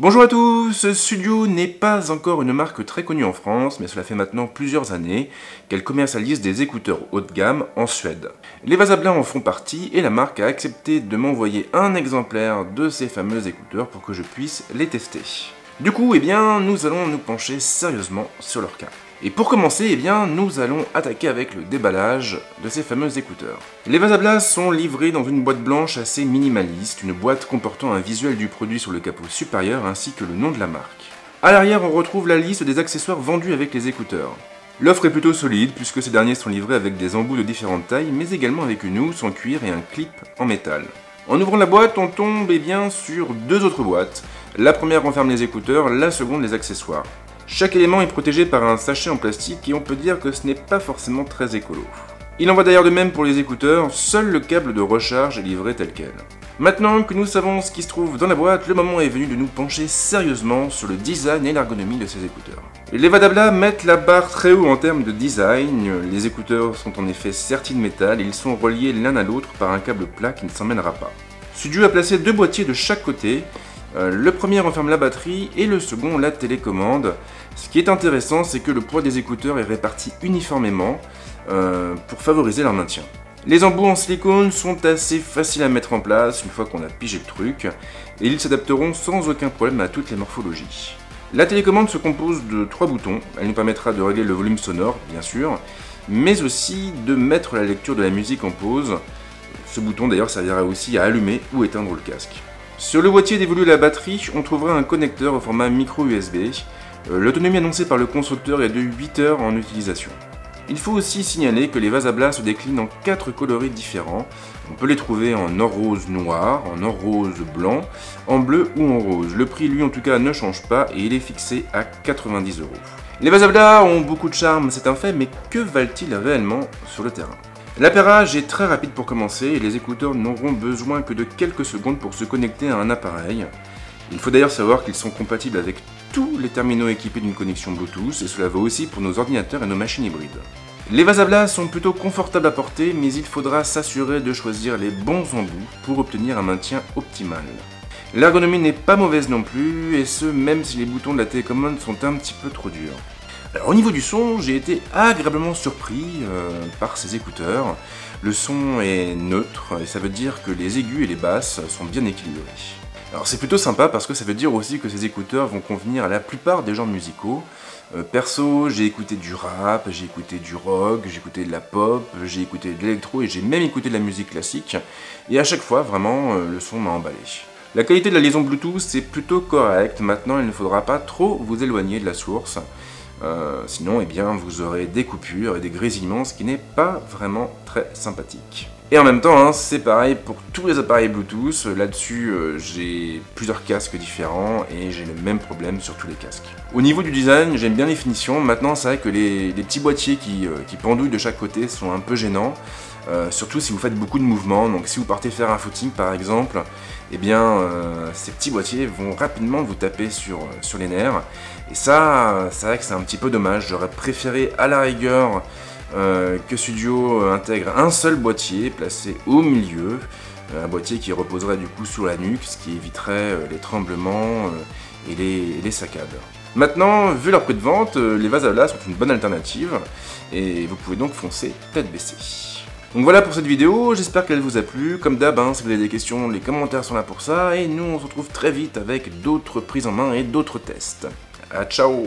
Bonjour à tous. Sudio n'est pas encore une marque très connue en France, mais cela fait maintenant plusieurs années qu'elle commercialise des écouteurs haut de gamme en Suède. Les Vasa Bla en font partie et la marque a accepté de m'envoyer un exemplaire de ces fameux écouteurs pour que je puisse les tester. Du coup, nous allons nous pencher sérieusement sur leur cas. Et pour commencer, nous allons attaquer avec le déballage de ces fameux écouteurs. Les Vasa Bla sont livrés dans une boîte blanche assez minimaliste, une boîte comportant un visuel du produit sur le capot supérieur ainsi que le nom de la marque. À l'arrière, on retrouve la liste des accessoires vendus avec les écouteurs. L'offre est plutôt solide puisque ces derniers sont livrés avec des embouts de différentes tailles, mais également avec une housse en cuir et un clip en métal. En ouvrant la boîte, on tombe sur deux autres boîtes. La première renferme les écouteurs, la seconde les accessoires. Chaque élément est protégé par un sachet en plastique et on peut dire que ce n'est pas forcément très écolo. Il en va d'ailleurs de même pour les écouteurs, seul le câble de recharge est livré tel quel. Maintenant que nous savons ce qui se trouve dans la boîte, le moment est venu de nous pencher sérieusement sur le design et l'ergonomie de ces écouteurs. Les Vasa Bla mettent la barre très haut en termes de design, les écouteurs sont en effet sertis de métal et ils sont reliés l'un à l'autre par un câble plat qui ne s'emmènera pas. Sudio a placé deux boîtiers de chaque côté. Le premier renferme la batterie et le second la télécommande. Ce qui est intéressant, c'est que le poids des écouteurs est réparti uniformément pour favoriser leur maintien. Les embouts en silicone sont assez faciles à mettre en place une fois qu'on a pigé le truc et ils s'adapteront sans aucun problème à toutes les morphologies. La télécommande se compose de 3 boutons, elle nous permettra de régler le volume sonore bien sûr, mais aussi de mettre la lecture de la musique en pause. Ce bouton d'ailleurs servira aussi à allumer ou éteindre le casque. Sur le boîtier dévolu à la batterie, on trouvera un connecteur au format micro USB. L'autonomie annoncée par le constructeur est de 8 heures en utilisation. Il faut aussi signaler que les Vasa Bla se déclinent en 4 coloris différents. On peut les trouver en or rose noir, en or rose blanc, en bleu ou en rose. Le prix lui en tout cas ne change pas et il est fixé à 90 €. Les Vasa Bla ont beaucoup de charme, c'est un fait, mais que valent-ils réellement sur le terrain ? L'appairage est très rapide pour commencer et les écouteurs n'auront besoin que de quelques secondes pour se connecter à un appareil. Il faut d'ailleurs savoir qu'ils sont compatibles avec tous les terminaux équipés d'une connexion Bluetooth et cela vaut aussi pour nos ordinateurs et nos machines hybrides. Les Vasa Bla sont plutôt confortables à porter mais il faudra s'assurer de choisir les bons embouts pour obtenir un maintien optimal. L'ergonomie n'est pas mauvaise non plus et ce même si les boutons de la télécommande sont un petit peu trop durs. Alors, au niveau du son, j'ai été agréablement surpris par ces écouteurs. Le son est neutre et ça veut dire que les aigus et les basses sont bien équilibrés. Alors c'est plutôt sympa parce que ça veut dire aussi que ces écouteurs vont convenir à la plupart des genres musicaux. Perso, j'ai écouté du rap, j'ai écouté du rock, j'ai écouté de la pop, j'ai écouté de l'électro et j'ai même écouté de la musique classique. Et à chaque fois, vraiment, le son m'a emballé. La qualité de la liaison Bluetooth est plutôt correcte. Maintenant, il ne faudra pas trop vous éloigner de la source. Sinon, vous aurez des coupures et des grésillements, ce qui n'est pas vraiment très sympathique. Et en même temps, c'est pareil pour tous les appareils Bluetooth. Là-dessus, j'ai plusieurs casques différents et j'ai le même problème sur tous les casques. Au niveau du design, j'aime bien les finitions. Maintenant, c'est vrai que les petits boîtiers qui pendouillent de chaque côté sont un peu gênants. Surtout si vous faites beaucoup de mouvements, donc si vous partez faire un footing par exemple, ces petits boîtiers vont rapidement vous taper sur les nerfs. Et ça, c'est vrai que c'est un petit peu dommage, j'aurais préféré à la rigueur que Sudio intègre un seul boîtier placé au milieu, un boîtier qui reposerait du coup sur la nuque, ce qui éviterait les tremblements et les saccades. Maintenant, vu leur prix de vente, les Vasa Bla sont une bonne alternative et vous pouvez donc foncer tête baissée. Donc voilà pour cette vidéo, j'espère qu'elle vous a plu. Comme d'hab, si vous avez des questions, les commentaires sont là pour ça. Et nous, on se retrouve très vite avec d'autres prises en main et d'autres tests. À ciao!